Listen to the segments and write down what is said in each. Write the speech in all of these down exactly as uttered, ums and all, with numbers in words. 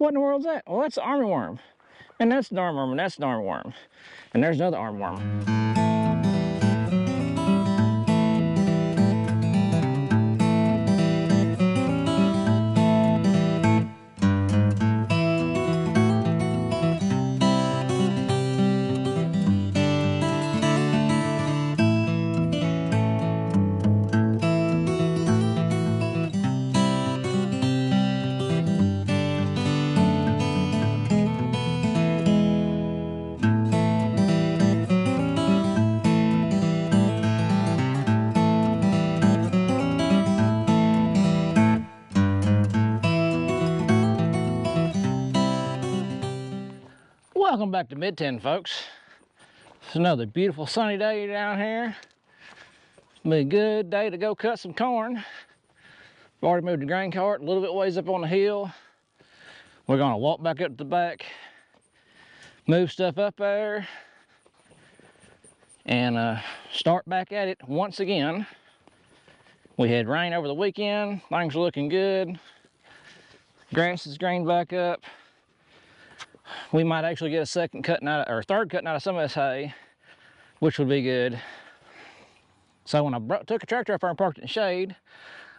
what in the world is that? Well, that's the armyworm. And that's an armyworm, and that's an armyworm. And there's another armyworm. Welcome back to Mid Ten, folks. It's another beautiful sunny day down here. It'll be a good day to go cut some corn. I've already moved the grain cart a little bit ways up on the hill. We're gonna walk back up to the back, move stuff up there, and uh, start back at it once again. We had rain over the weekend. Things are looking good. Grass is green back up. We might actually get a second cutting out, or a third cutting out of some of this hay, which would be good. So when I brought, took a tractor up there and parked it in the shade,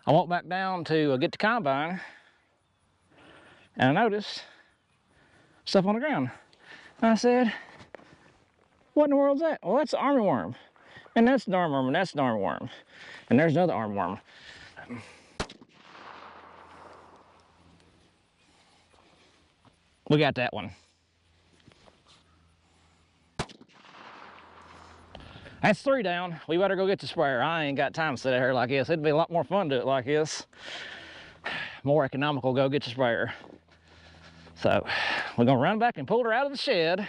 I walked back down to uh, get the combine, and I noticed stuff on the ground. And I said, what in the world is that? Well, that's the armyworm. And that's an armyworm, and that's an armyworm. And there's another armyworm. We got that one. That's three down. We better go get the sprayer. I ain't got time to sit out here like this. It'd be a lot more fun to do it like this. More economical, go get the sprayer. So we're gonna run back and pull her out of the shed,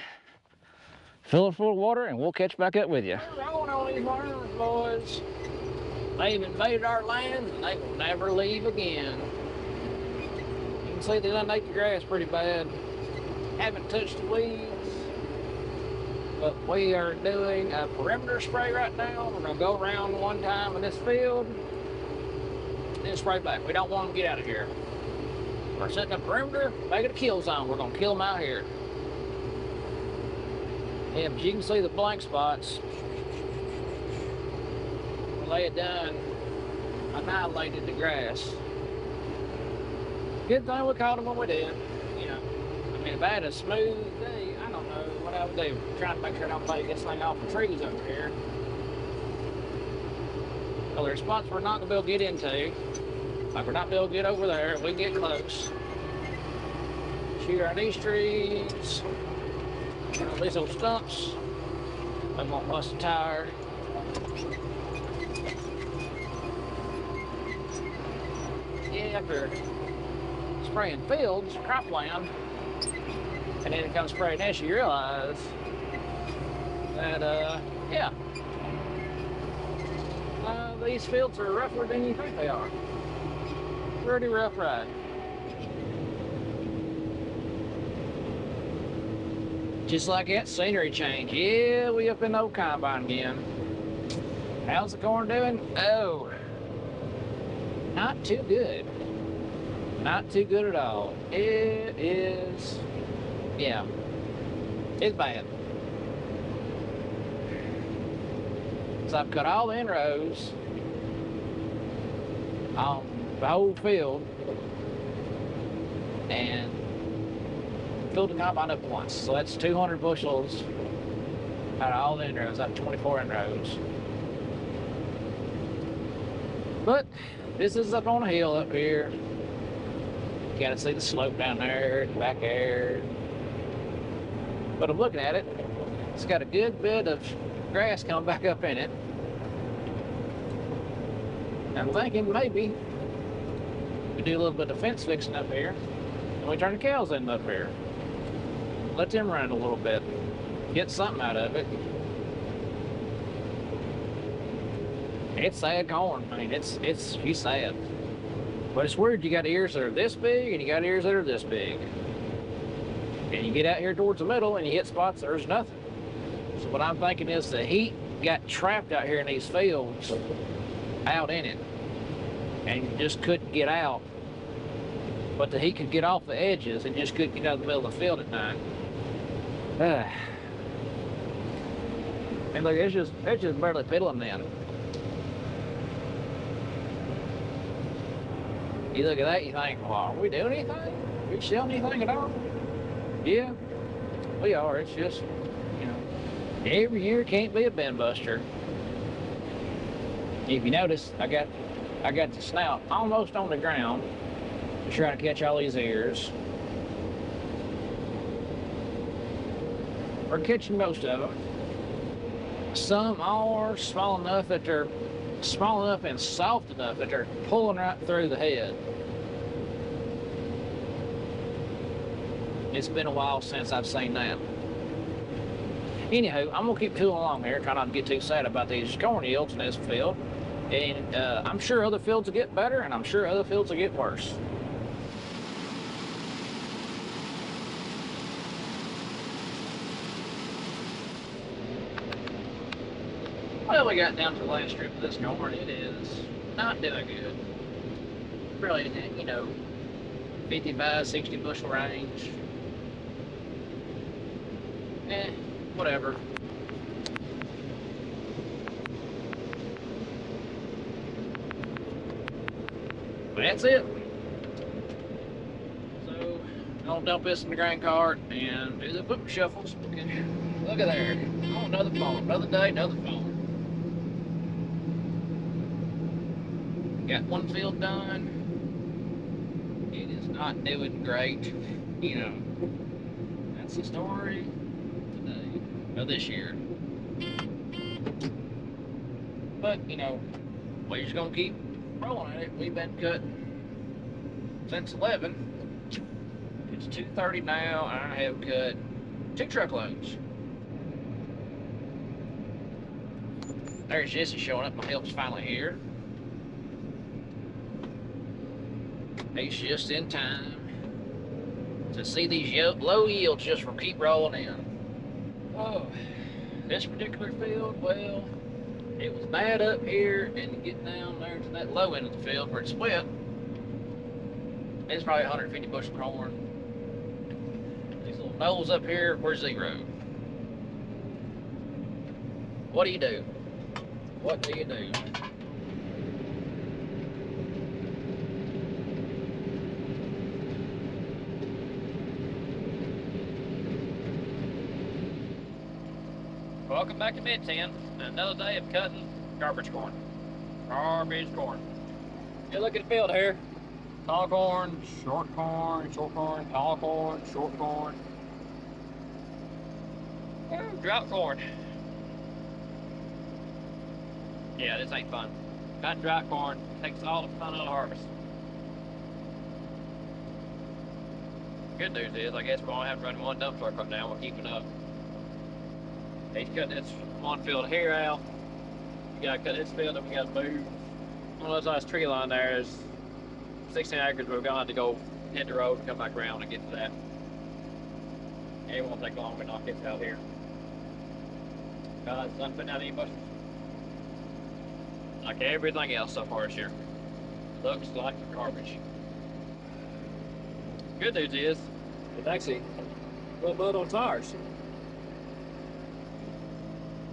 fill it full of water, and we'll catch back up with you. We're on on these worms, boys. They've invaded our land, and they will never leave again. You can see they done ate the grass pretty bad. Haven't touched the weeds, but we are doing a perimeter spray right now. We're gonna go around one time in this field, then spray back. We don't want them to get out of here. We're setting a perimeter, making a kill zone. We're gonna kill them out here. Yeah, but you can see the blank spots. They had done annihilated the grass. Good thing we caught them when we did. You know, I mean, if I had a smooth day, I don't know what I would do. I'm trying to make sure I don't take this thing off the trees over here. Well, there's spots we're not gonna be able to get into. Like we're not be able to get over there. We can get close. Shoot on these trees. These little stumps. They won't bust a tire. Yeah, after spraying fields, cropland, and then it comes spraying this, you realize that, uh, yeah, uh, these fields are rougher than you think they are. Pretty rough ride. Just like that scenery change. Yeah, we up in the old combine again. How's the corn doing? Oh, not too good. Not too good at all. It is, yeah, it's bad. So I've cut all the inrows on the whole field and filled the combine up once. So that's two hundred bushels out of all the inrows, out of twenty-four inrows. But this is up on a hill up here. You gotta see the slope down there, and back there. But I'm looking at it, it's got a good bit of grass coming back up in it. I'm thinking maybe we do a little bit of fence fixing up here, and we turn the cows in up here. Let them run a little bit, get something out of it. It's sad corn, I mean, it's, it's, you sad. But it's weird, you got ears that are this big and you got ears that are this big. And you get out here towards the middle and you hit spots, there's nothing. So what I'm thinking is the heat got trapped out here in these fields, out in it, and you just couldn't get out. but the, he could get off the edges and just couldn't get out of the middle of the field at night. Uh, and look, it's just, it's just barely piddling then. You look at that, you think, well, are we doing anything? We selling anything at all? Yeah, we are. It's just, you know, every year can't be a bin buster. If you notice, I got, I got the snout almost on the ground, trying to catch all these ears. We're catching most of them. Some are small enough that they're small enough and soft enough that they're pulling right through the head. It's been a while since I've seen that. Anywho, I'm gonna keep tooling along here, trying not to get too sad about these corn yields in this field. And uh, I'm sure other fields will get better, and I'm sure other fields will get worse. Well, we got down to the last strip of this corn. It is not doing good. Really, you know, fifty-five, sixty bushel range. Eh, whatever. But that's it. So, I'll dump this in the grain cart and do the book shuffles. Look at there. Oh, another phone. Another day, another phone. Got one field done. It is not doing great. You know, that's the story today, or this year. But, you know, we're just gonna keep rolling at it. We've been cutting since eleven. It's two thirty now, and I have cut two truckloads. There's Jesse showing up. My help's finally here. He's just in time to see these low yields just from keep rolling in. Oh, this particular field, well, it was bad up here, and getting down there to that low end of the field where it's wet, it's probably one hundred fifty bushel corn. These little knolls up here were zero. What do you do? What do you do? Welcome back to Mid Ten, another day of cutting garbage corn. Garbage corn. Good looking field here. Tall corn, short corn, short corn, tall corn, short corn. Ooh, drought corn. Yeah, this ain't fun. That dry corn takes all the fun out of the harvest. Good news is, I guess we only have to run one dump truck up now. We'll keep it up. He's cutting this one field here out. You gotta cut this field up, we gotta move. One of those nice tree line there is sixteen acres, we're gonna have to go hit the road and come back around and get to that. It won't take long, we knock this out here. God, it's not putting out any bushes. Like everything else so far this year. Looks like garbage. Good news is, it's actually a little mud on tires.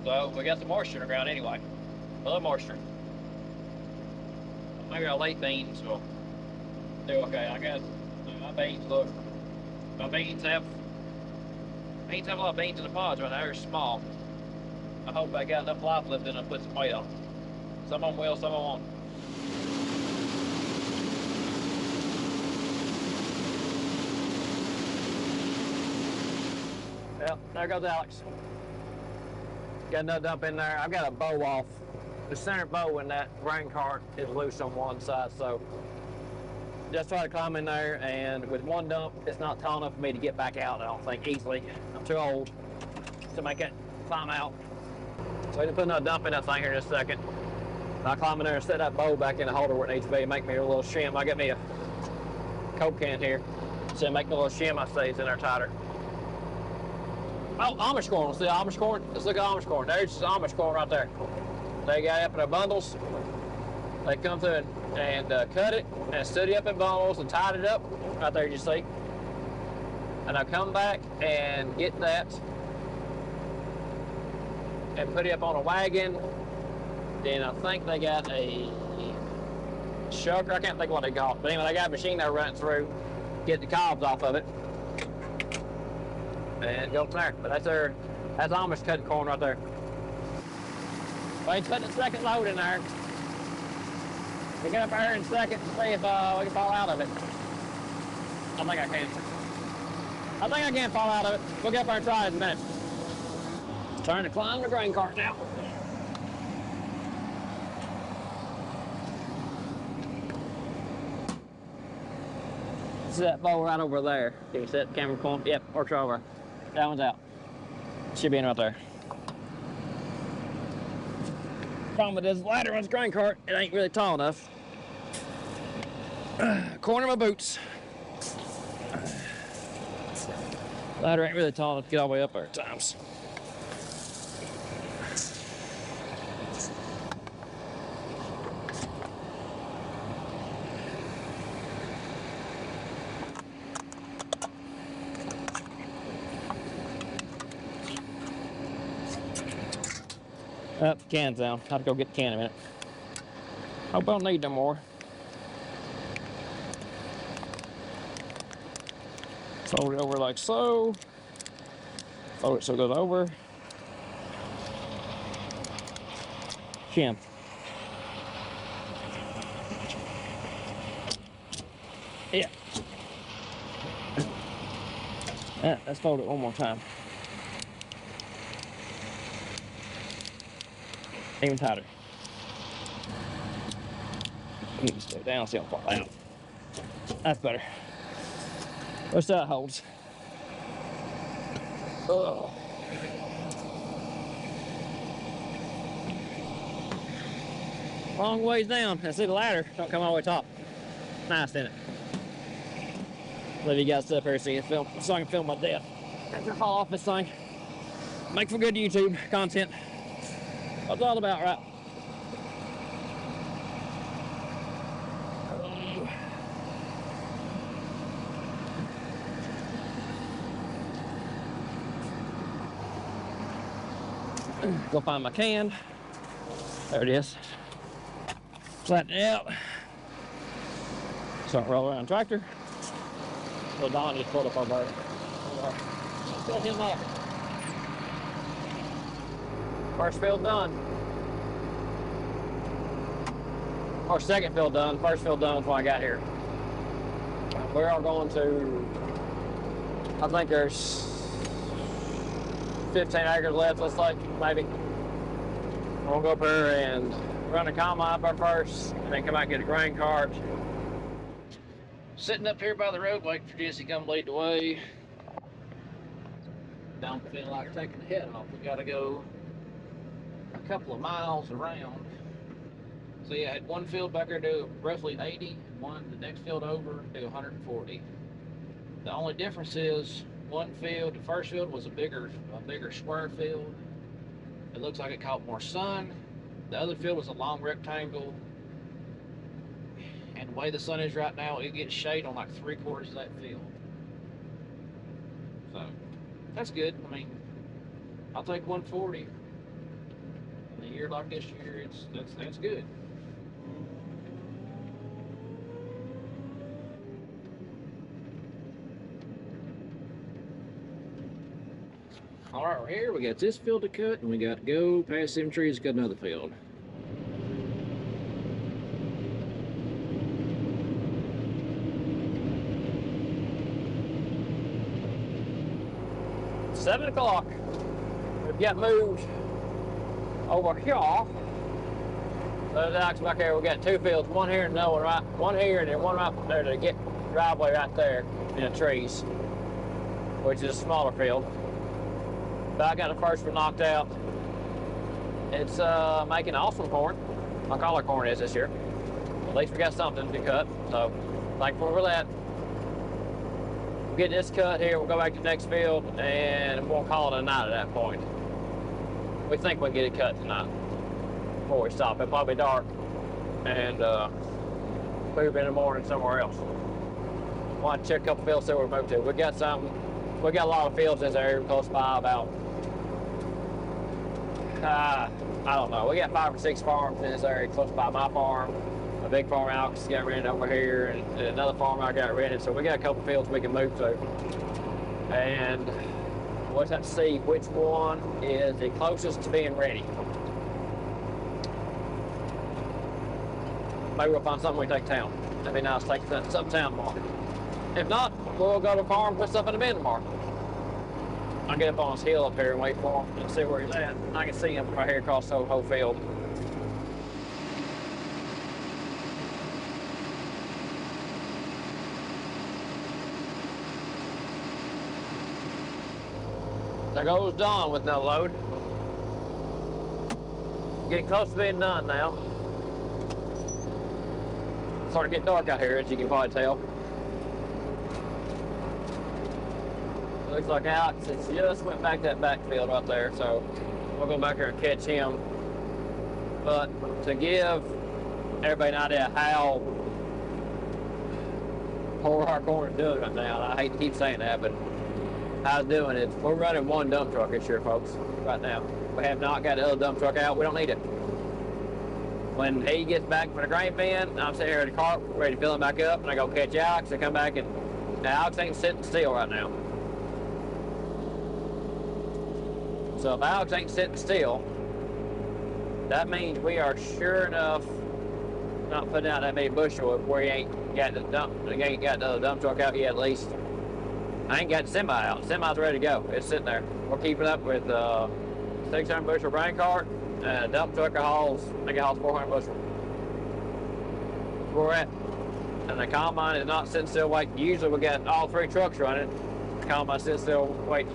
So we got some moisture in the ground anyway. A little moisture. Maybe our late beans will do okay. I guess my beans look. My beans have beans have a lot of beans in the pods right now. They're small. I hope I got enough life left in them to put some weight on. Some of them will, some of them won't. Well, there goes Alex. Got another dump in there. I've got a bow off. The center bow in that grain cart is loose on one side, so just try to climb in there, and with one dump, it's not tall enough for me to get back out, I don't think, easily. I'm too old to make it climb out. So I need to put another dump in that thing here in a second. I'll climb in there and set that bow back in the holder where it needs to be, make me a little shim. I got me a Coke can here, so make me a little shim I stays in there tighter. Oh, Amish corn. Let's see Amish corn. Let's look at Amish corn. There's Amish corn right there. They got up in their bundles. They come through and, and uh, cut it and stood it up in bundles and tied it up. right there, you see. And I come back and get that and put it up on a wagon. Then I think they got a shucker. I can't think what they got. But anyway, they got a machine they're running through, get the cobs off of it, and go from there. But that's their, that's almost cutting corn right there. Well, he's putting a second load in there. We get up there in a second and see if uh, we can fall out of it. I think I can. I think I can fall out of it. We'll get up there and try it in a minute. Trying to climb the grain cart now. See that bowl right over there? Can you see that camera corner? Yep, works over. That one's out. Should be in right there. Problem with this ladder on this grain cart, it ain't really tall enough. Corner my boots. Ladder ain't really tall enough to get all the way up there at times. Up, oh, can's down. I'll have to go get the can in a minute. Hope I don't need no more. Fold it over like so. Fold it so it goes over. Can. Yeah. All right, let's fold it one more time. Even tighter. I need to step down, see how far out. That's better. Let's see how it holds. Oh. Long ways down. I see the ladder. Don't come all the way top. Nice, isn't it? Leave you guys up here so, you can film, so I can film my death. That's gonna fall off this thing. Make for good YouTube content. That's all about right. Go find my can. There it is. Flatten it out. So I roll around the tractor. Little Don just pulled up our bird. Fill him up. First field done. Our second field done. First field done is when I got here. We are going to, I think there's fifteen acres left, let's like, maybe. I'm gonna go up here and run a combine up there first, and then come out and get a grain cart. Sitting up here by the road, waiting for Jesse to come lead the way. Don't feel like taking the head off. We gotta go a couple of miles around. So yeah, I had one field back there do roughly eighty, one the next field over do one hundred forty. The only difference is one field, the first field was a bigger, a bigger square field. It looks like it caught more sun. The other field was a long rectangle. And the way the sun is right now, it gets shade on like three quarters of that field. So that's good. I mean, I'll take one forty. A year like this year, it's that's that's good. All right, we're here. We got this field to cut, and we got to go past them trees. Got another field. Seven o'clock. We've got moved over here. So that's back here. We got two fields, one here and another one right, one here and then one right there to get driveway right there in the trees, which is a smaller field. But I got the first one knocked out. It's uh, making awesome corn. My collar corn is this year. At least we got something to cut. So thankful for that. We'll get this cut here. We'll go back to the next field and we'll call it a night at that point. We think we'll get it cut tonight before we stop. It'll probably be dark and uh, move in the morning somewhere else. want to check a couple fields that we're moved to. We got some, we got a lot of fields in this area close by, about, uh, I don't know, we got five or six farms in this area close by my farm. A big farm Alex got rented over here, and, and another farm I got rented, so we got a couple fields we can move to. And we'll have to see which one is the closest to being ready. Maybe we'll find something we take town. That'd be nice, take to some town market. If not, we'll go to farm, put stuff in the bin tomorrow. I'll get up on this hill up here and wait for him and see where he's at. I can see him right here across the whole, whole field. There goes Don with that load. Getting close to being done now. It's starting to get dark out here, as you can probably tell. It looks like Alex has just went back that backfield right there, so we'll go back here and catch him. But to give everybody an idea how poor our corner's doing right now, and I hate to keep saying that, but how's doing it? We're running one dump truck this year, folks, right now. We have not got the other dump truck out. We don't need it. When he gets back from the grain bin, I'm sitting here in the cart, ready to fill him back up, and I go catch Alex and come back, and now Alex ain't sitting still right now. So if Alex ain't sitting still, that means we are sure enough not putting out that many bushel if we ain't got the dump, we ain't got the other dump truck out yet at least. I ain't got the semi out. Semi's ready to go. It's sitting there. We're keeping up with uh, six hundred bushel grain cart and a dump truck that hauls, I think it hauls four hundred bushel. Where we're at. And the combine is not sitting still waiting. Usually we got all three trucks running. The combine sitting still waiting.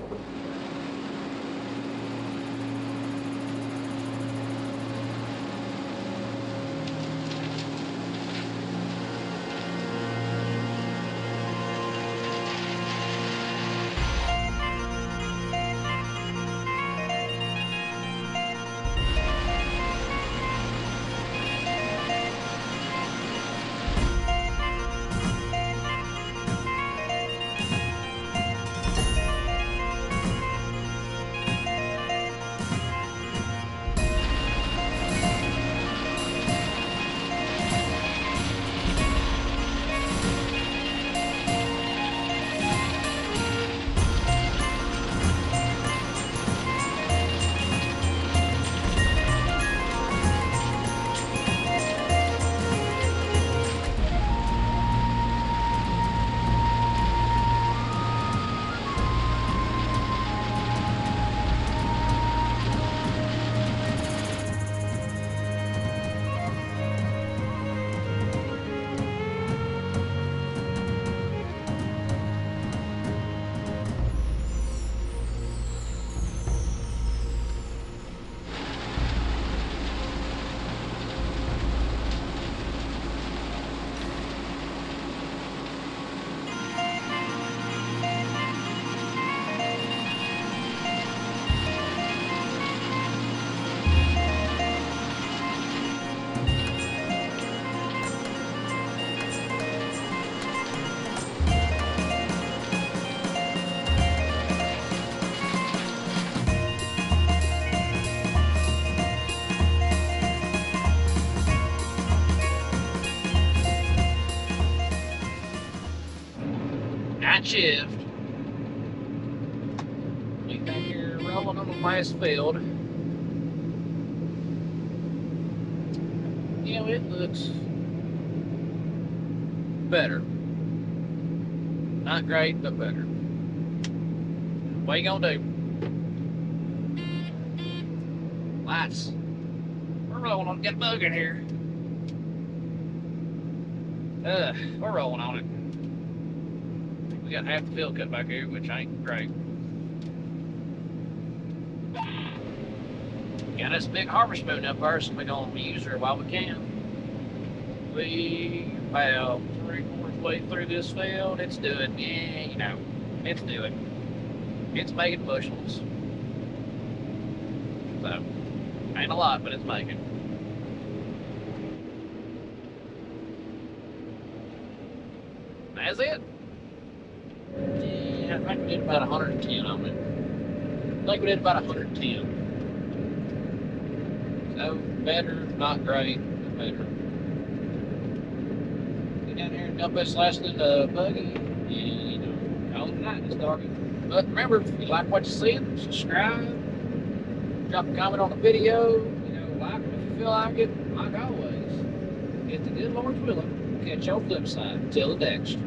Shift. Get back here rolling on the last field. You know, it looks better. Not great, but better. What are you gonna do? Lights. We're rolling on. Got a bug in here. Ugh, we're rolling on it. We got half the field cut back here, which ain't great. Got us a big harvest spoon up there, so we're gonna use her while we can. We about three quarters way through this field. It's doing, yeah, you know, it's doing. It's making bushels. So, ain't a lot, but it's making. That's it. I think we did about one hundred ten on it. I think we did about one hundred ten. So better, not great, but better. Get down here and dump this last in the buggy, and you know, all night it's doggy. But remember, if you like what you see, subscribe, drop a comment on the video, you know, like it if you feel like it. Like always, get the good Lord's willing. Catch you on the flip side. Till the next.